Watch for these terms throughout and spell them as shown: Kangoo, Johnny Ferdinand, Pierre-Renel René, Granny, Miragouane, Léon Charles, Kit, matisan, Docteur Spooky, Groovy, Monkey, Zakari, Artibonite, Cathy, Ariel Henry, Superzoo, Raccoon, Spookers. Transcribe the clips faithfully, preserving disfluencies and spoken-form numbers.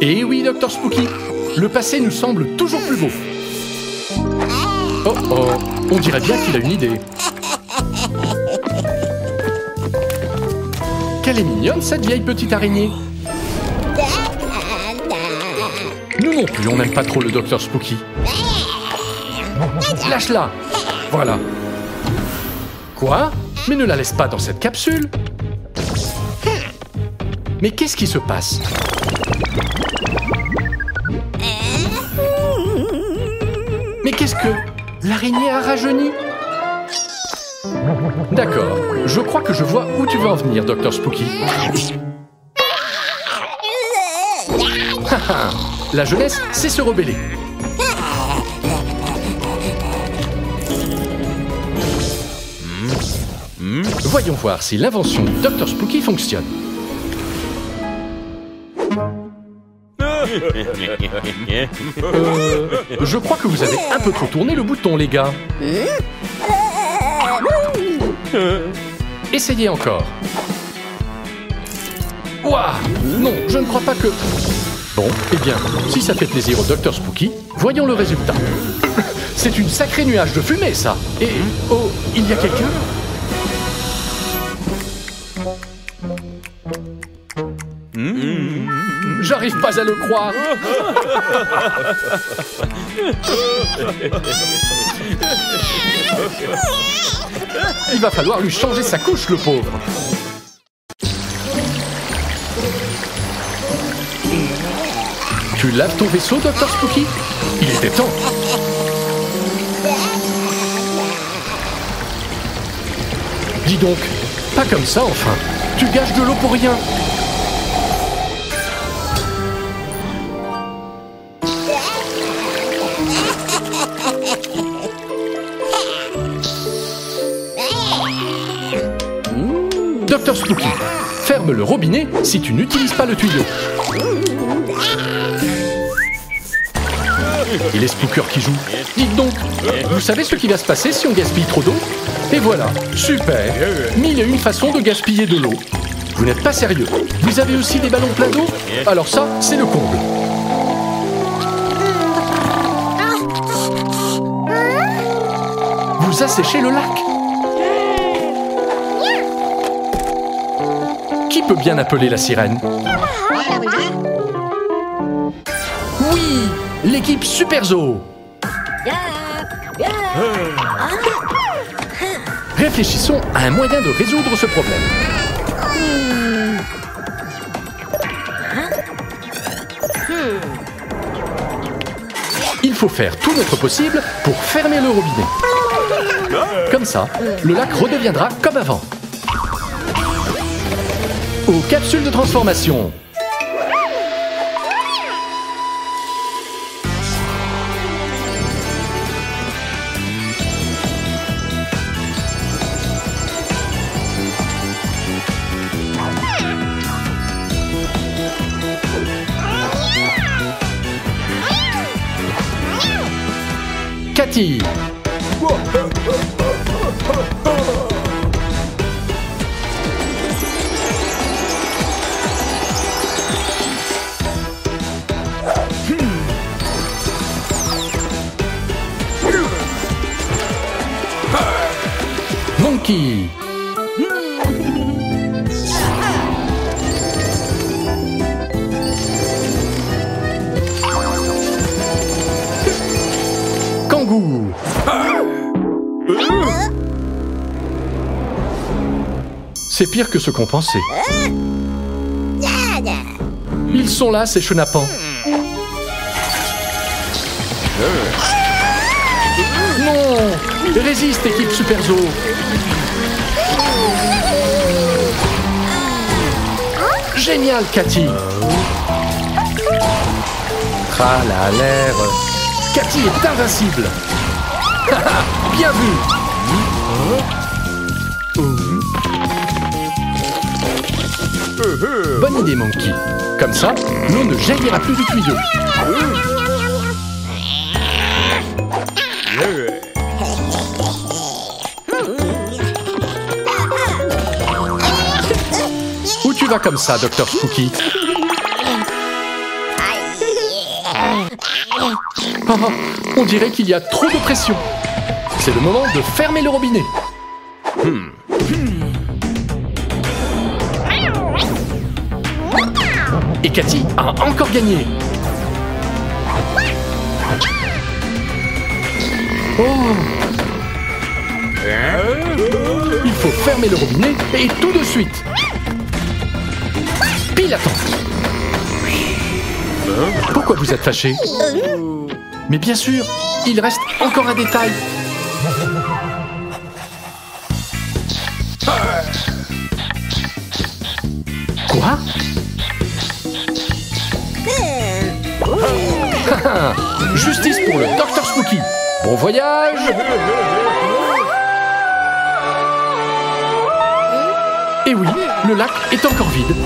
Et oui, Docteur Spooky, le passé nous semble toujours plus beau. Oh oh, on dirait bien qu'il a une idée. Quelle est mignonne cette vieille petite araignée. Nous non plus, on n'aime pas trop le Docteur Spooky. Lâche-la. Voilà. Quoi? Mais ne la laisse pas dans cette capsule. Mais qu'est-ce qui se passe? Mais qu'est-ce que... L'araignée a rajeuni? D'accord, je crois que je vois où tu veux en venir, Docteur Spooky. La jeunesse, c'est se rebeller. Voyons voir si l'invention du Docteur Spooky fonctionne. Euh, je crois que vous avez un peu trop tourné le bouton, les gars. Essayez encore. Ouah! Non, je ne crois pas que... Bon, eh bien, si ça fait plaisir au Docteur Spooky, voyons le résultat. C'est une sacrée nuage de fumée, ça. Et... oh, il y a quelqu'un? J'arrive pas à le croire. Il va falloir lui changer sa couche, le pauvre. Tu laves ton vaisseau, Docteur Spooky? Il était temps. Dis donc, pas comme ça, enfin. Tu gâches de l'eau pour rien. Docteur Spooky, ferme le robinet si tu n'utilises pas le tuyau. Et les Spookers qui jouent. Dites donc, vous savez ce qui va se passer si on gaspille trop d'eau? Et voilà, super, mille et une façons de gaspiller de l'eau. Vous n'êtes pas sérieux. Vous avez aussi des ballons pleins d'eau? Alors ça, c'est le comble. Vous asséchez le lac. Qui peut bien appeler la sirène? Oui, l'équipe Superzoo. Réfléchissons à un moyen de résoudre ce problème. Il faut faire tout notre possible pour fermer le robinet. Comme ça, le lac redeviendra comme avant. Aux capsules de transformation. Cathy. Monkey. Kangoo. C'est pire que ce qu'on pensait. Ils sont là, ces chenapans. Non! Résiste, équipe Superzoo! Génial, Cathy! Ah, la l'air! Cathy est invincible! Bien vu! Bonne idée, Monkey! Comme ça, l'eau ne jaillira plus du tuyau! Où tu vas comme ça, Docteur Spooky? Ah, on dirait qu'il y a trop de pression. C'est le moment de fermer le robinet. Hmm. Et Cathy a encore gagné. Oh. Il faut fermer le robinet et tout de suite. Pile à temps. Pourquoi vous êtes fâchés? Mais bien sûr, il reste encore un détail. Quoi? Justice pour le Docteur Spooky. Bon voyage. Et oui, le lac est encore vide.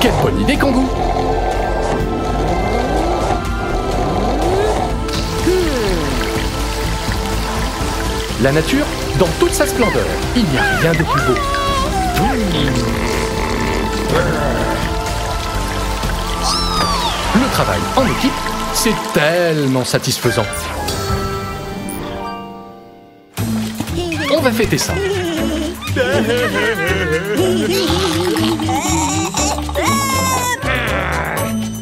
Quelle bonne idée, Kangoo. La nature, dans toute sa splendeur, il n'y a rien de plus beau. Le travail en équipe, c'est tellement satisfaisant. On va fêter ça.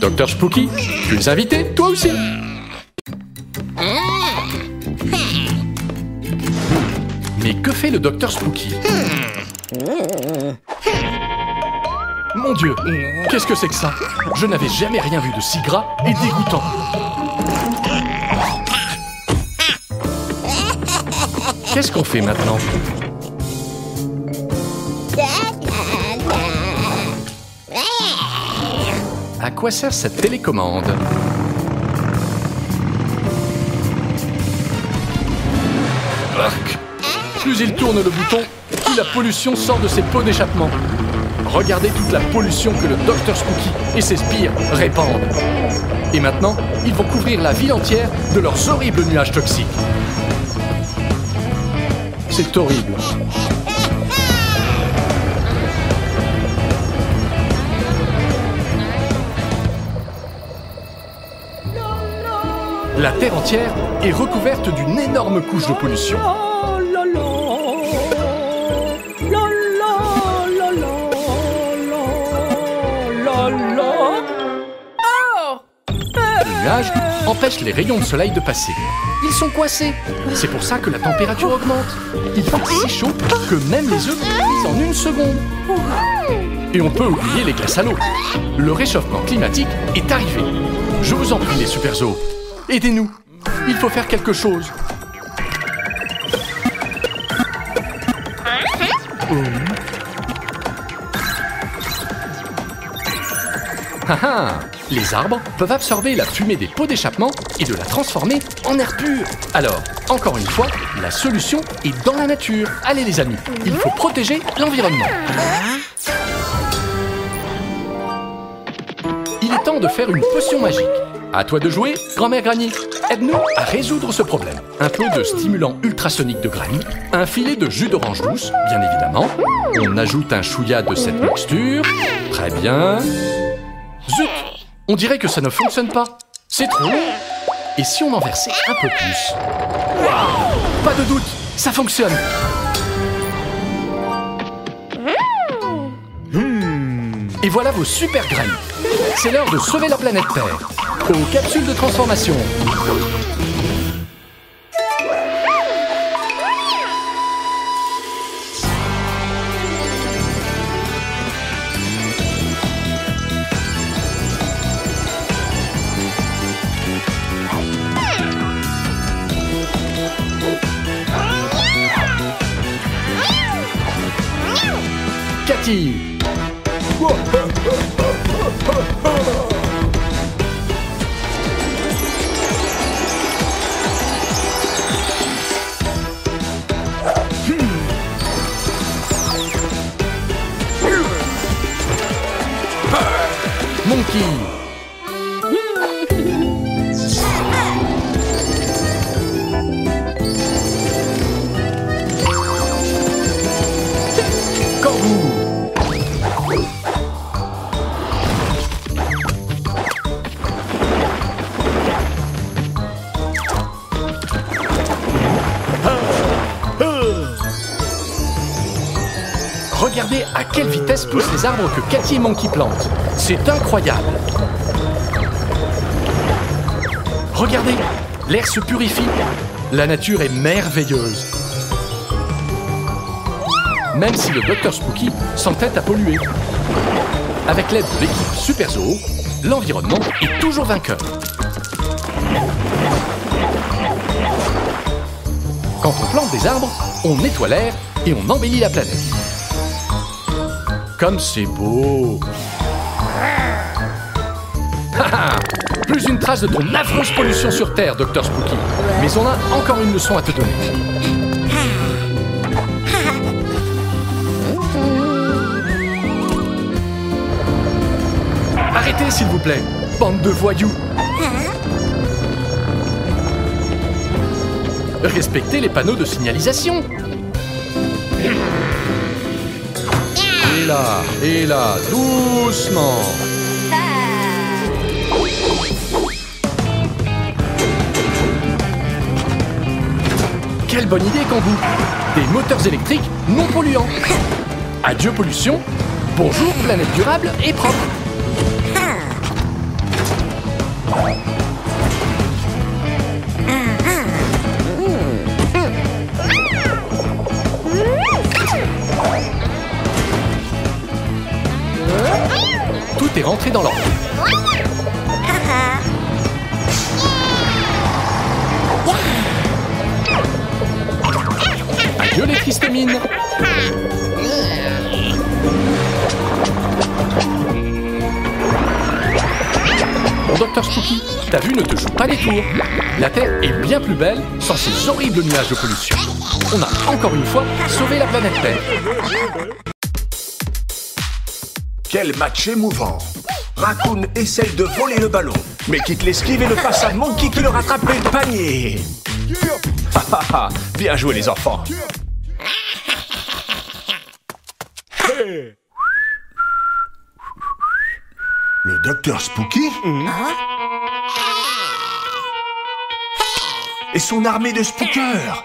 Docteur Spooky, tu es invité, toi aussi. Mais que fait le Docteur Spooky? Mon Dieu, qu'est-ce que c'est que ça? Je n'avais jamais rien vu de si gras et dégoûtant. Qu'est-ce qu'on fait maintenant? À quoi sert cette télécommande? Arc. Plus il tourne le bouton, plus la pollution sort de ses pots d'échappement. Regardez toute la pollution que le Docteur Spooky et ses spires répandent. Et maintenant, ils vont couvrir la ville entière de leurs horribles nuages toxiques. C'est horrible. La terre entière est recouverte d'une énorme couche de pollution. Les nuages empêchent les rayons de soleil de passer. Ils sont coincés. C'est pour ça que la température augmente. Il fait si chaud que même les œufs brisent en une seconde. Et on peut oublier les glaces à l'eau. Le réchauffement climatique est arrivé. Je vous en prie, les Superzoo. Aidez-nous, il faut faire quelque chose. Oh. Ah ah. Les arbres peuvent absorber la fumée des pots d'échappement et de la transformer en air pur. Alors, encore une fois, la solution est dans la nature. Allez les amis, il faut protéger l'environnement. Il est temps de faire une potion magique. À toi de jouer, grand-mère Granny. Aide-nous à résoudre ce problème. Un peu de stimulant ultrasonique de Granny, un filet de jus d'orange douce, bien évidemment. On ajoute un chouïa de cette mixture. Très bien. Zut! On dirait que ça ne fonctionne pas. C'est trop long. Et si on en versait un peu plus? Waouh! Pas de doute, ça fonctionne. Mmh. Et voilà vos super graines. C'est l'heure de sauver la planète Terre. Aux capsules de transformation. Cathy. Monkey. Kangoo. Regardez à quelle vitesse poussent les arbres que Cathy et Monkey plantent. C'est incroyable. Regardez, l'air se purifie. La nature est merveilleuse. Même si le Docteur Spooky s'entête à polluer. Avec l'aide de l'équipe Superzoo, l'environnement est toujours vainqueur. Quand on plante des arbres, on nettoie l'air et on embellit la planète. Comme c'est beau! Plus une trace de ton affreuse pollution sur Terre, Docteur Spooky. Mais on a encore une leçon à te donner. Arrêtez, s'il vous plaît, bande de voyous. Respectez les panneaux de signalisation. Et là, et là, doucement. Quelle bonne idée, Kangoo! Des moteurs électriques non polluants. Adieu pollution, bonjour planète durable et propre. Tout est rentré dans l'ordre. Adieu les tristémines. Mon Docteur Spooky, ta vue ne te joue pas les tours. La Terre est bien plus belle sans ces horribles nuages de pollution. On a encore une fois sauvé la planète Terre. Quel match émouvant! Raccoon essaie de voler le ballon, mais Kit l'esquive et le passe à Monkey qui le rattrape et le panier. Ha ha ha! Bien joué les enfants! Le Docteur Spooky mmh. et son armée de spookers.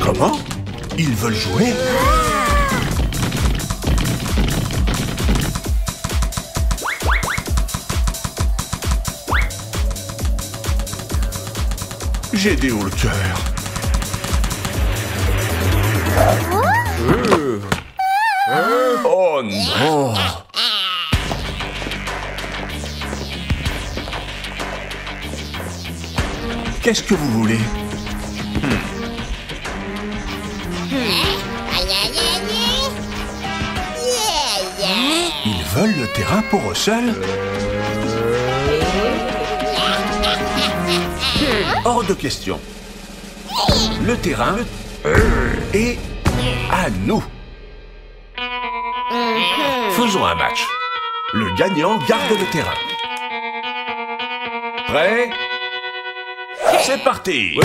Comment? Ils veulent jouer? J'ai des hauts le cœur. Euh. Euh. Oh non! Qu'est-ce que vous voulez? hmm. Ils veulent le terrain pour eux seuls? Hors de question. Le terrain est à nous. Faisons un match. Le gagnant garde le terrain. Prêt? C'est parti.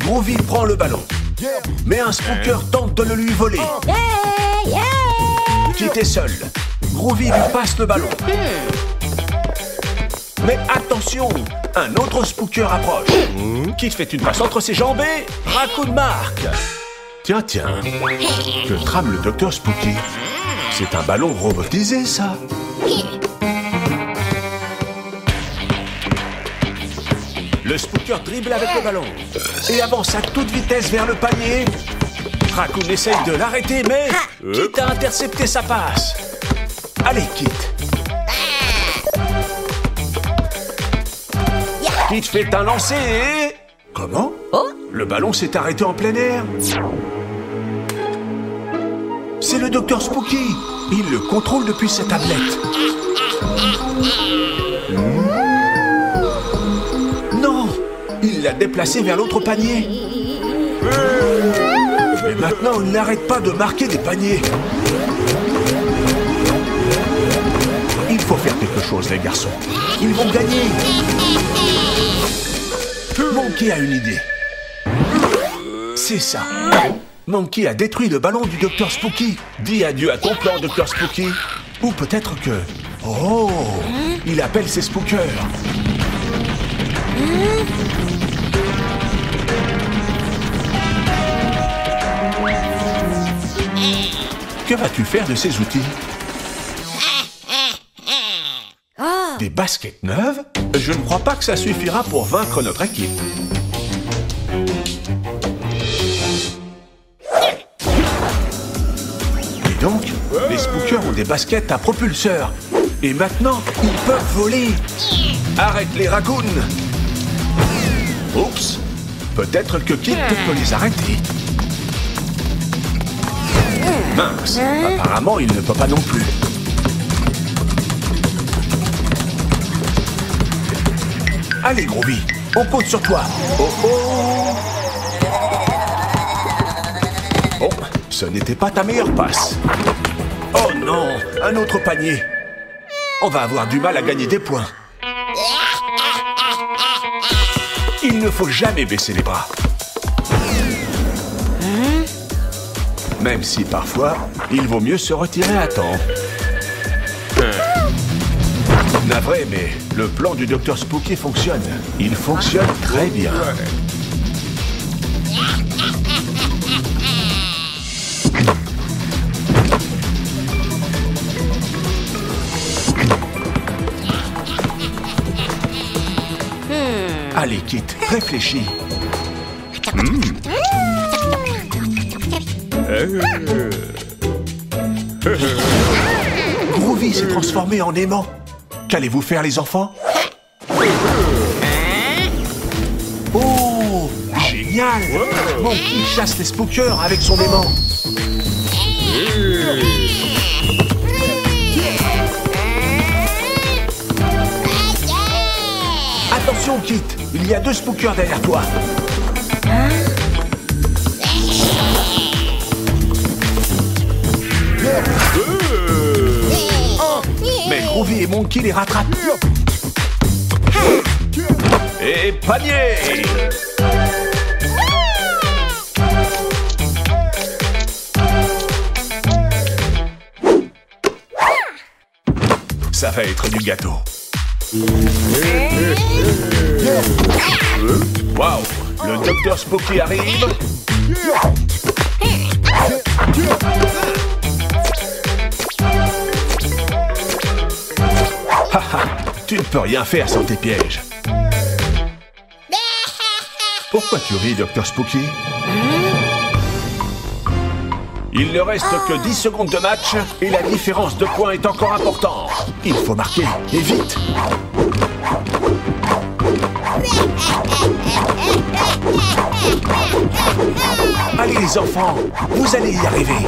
Groovy prend le ballon. Mais un spooker tente de le lui voler. Kit est seul. Groovy lui passe le ballon. Mais attention, un autre spooker approche. Kit fait une passe entre ses jambes et Raccoon marque. Tiens, tiens, que trame le Docteur Spooky? C'est un ballon robotisé, ça. Le spooker dribble avec le ballon et avance à toute vitesse vers le panier. Raccoon essaye de l'arrêter, mais Kit a intercepté sa passe. Allez, Kit. Kit fait un lancer et... Comment? Le ballon s'est arrêté en plein air. C'est le Docteur Spooky. Il le contrôle depuis sa tablette. Il l'a déplacé vers l'autre panier. Mais maintenant, on n'arrête pas de marquer des paniers. Il faut faire quelque chose, les garçons. Ils vont gagner. Monkey a une idée. C'est ça. Monkey a détruit le ballon du Docteur Spooky. Dis adieu à ton plan, Docteur Spooky. Ou peut-être que... Oh! Il appelle ses spookers. Que vas-tu faire de ces outils? Oh. Des baskets neuves? Je ne crois pas que ça suffira pour vaincre notre équipe. Et donc, les Spookers ont des baskets à propulseur. Et maintenant, ils peuvent voler. Arrête les Raccoons! Oups! Peut-être que Kit peut les arrêter. Mince! Apparemment, il ne peut pas non plus. Allez, Groovy, on compte sur toi. Oh oh! Oh, ce n'était pas ta meilleure passe. Oh non, un autre panier. On va avoir du mal à gagner des points. Il ne faut jamais baisser les bras. Même si parfois, il vaut mieux se retirer à temps. Navré, mais le plan du Docteur Spooky fonctionne. Il fonctionne très bien. Allez, Kit, réfléchis. Mmh. Groovy s'est transformé en aimant. Qu'allez-vous faire, les enfants? Oh, génial! Monkey chasse les Spookers avec son aimant. Attention, Kit, il y a deux Spookers derrière toi. Mais Groovy et Monkey les rattrapent. Et panier! Ça va être du gâteau. Waouh! Le Docteur Spooky arrive. Tu ne peux rien faire sans tes pièges. Pourquoi tu ris, Docteur Spooky? Il ne reste que dix secondes de match et la différence de points est encore importante. Il faut marquer, et vite! Allez les enfants, vous allez y arriver.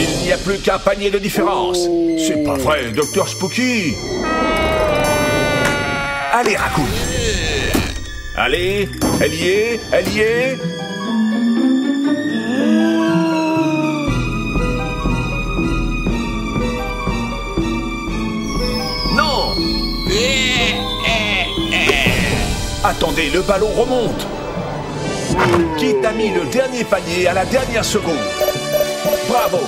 Il n'y a plus qu'un panier de différence. C'est pas vrai, Docteur Spooky. Allez, Raccoon. Allez, elle y est, elle y est. Non. Attendez, le ballon remonte. Kit a mis le dernier panier à la dernière seconde. Bravo,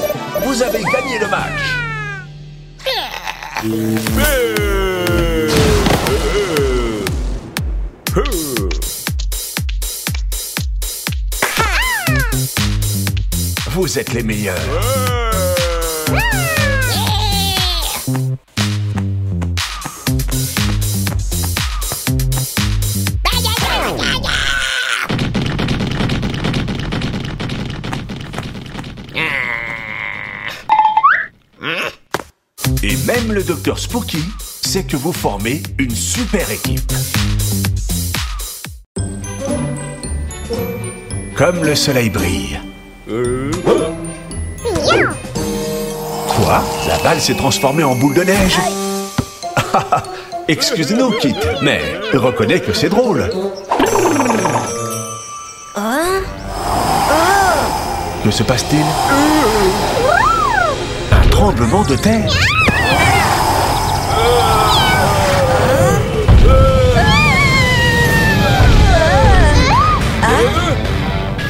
vous avez gagné le match. Vous êtes les meilleurs. Même le Docteur Spooky sait que vous formez une super équipe. Comme le soleil brille. Euh... Quoi? La balle s'est transformée en boule de neige? Excuse-nous, Kit, mais reconnais que c'est drôle. Hein? Oh! Que se passe-t-il? Un tremblement de terre?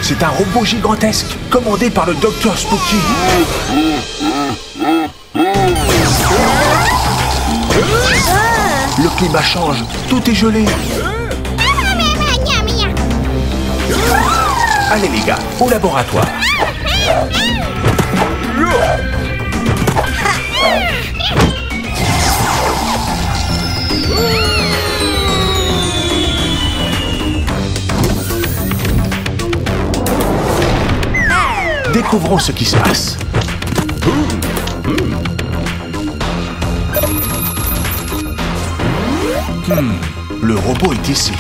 C'est un robot gigantesque, commandé par le Docteur Spooky. Le climat change, tout est gelé. Allez les gars, au laboratoire. Découvrons ce qui se passe. Hmm, le robot est ici.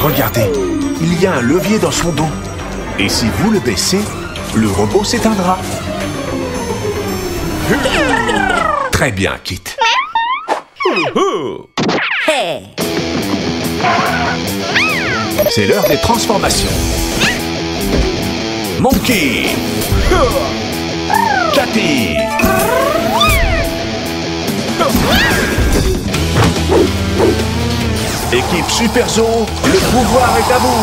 Regardez, il y a un levier dans son dos. Et si vous le baissez, le robot s'éteindra. Très bien, Kit. C'est l'heure des transformations. Monkey, Cathy, équipe Superzoo, le pouvoir est à vous.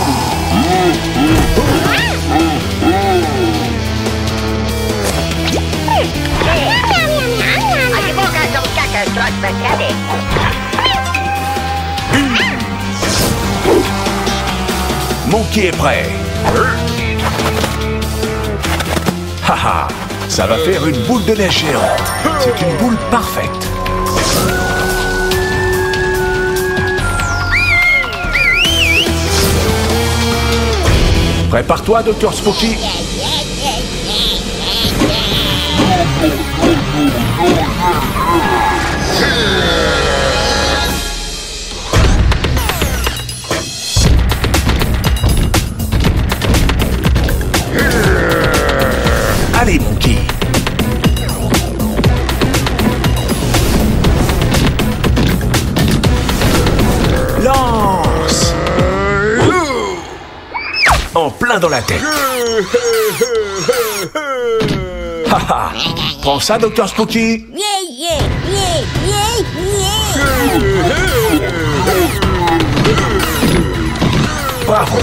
Monkey est prêt. Haha, ça va faire une boule de neige géante. C'est une boule parfaite. Prépare-toi, Docteur Spooky. Allez, Monkey. Lance. En plein dans la tête. Haha. Prends ça, Docteur Spooky. Bravo.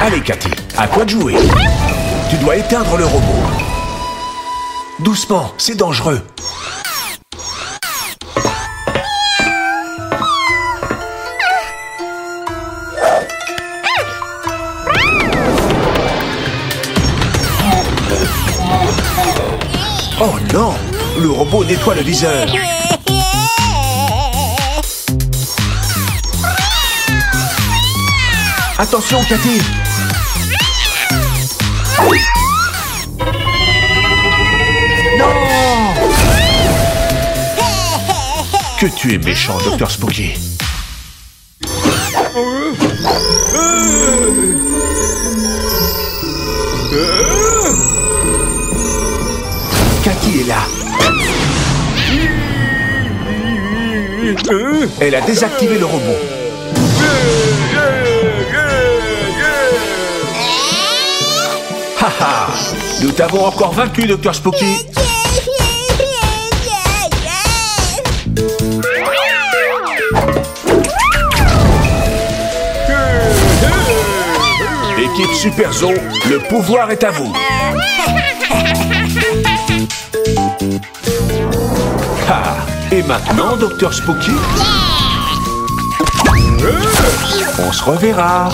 Allez, Cathy, à toi de jouer. Tu dois éteindre le robot. Doucement, c'est dangereux. Oh non, le robot nettoie le viseur. Attention, Cathy. Non! Que tu es méchant, Docteur Spooky. Cathy est là. Elle a désactivé le robot. Haha! Nous t'avons encore vaincu, Docteur Spooky! Équipe Superzoo, le pouvoir est à vous! Ah! Et maintenant, Docteur Spooky? On se reverra!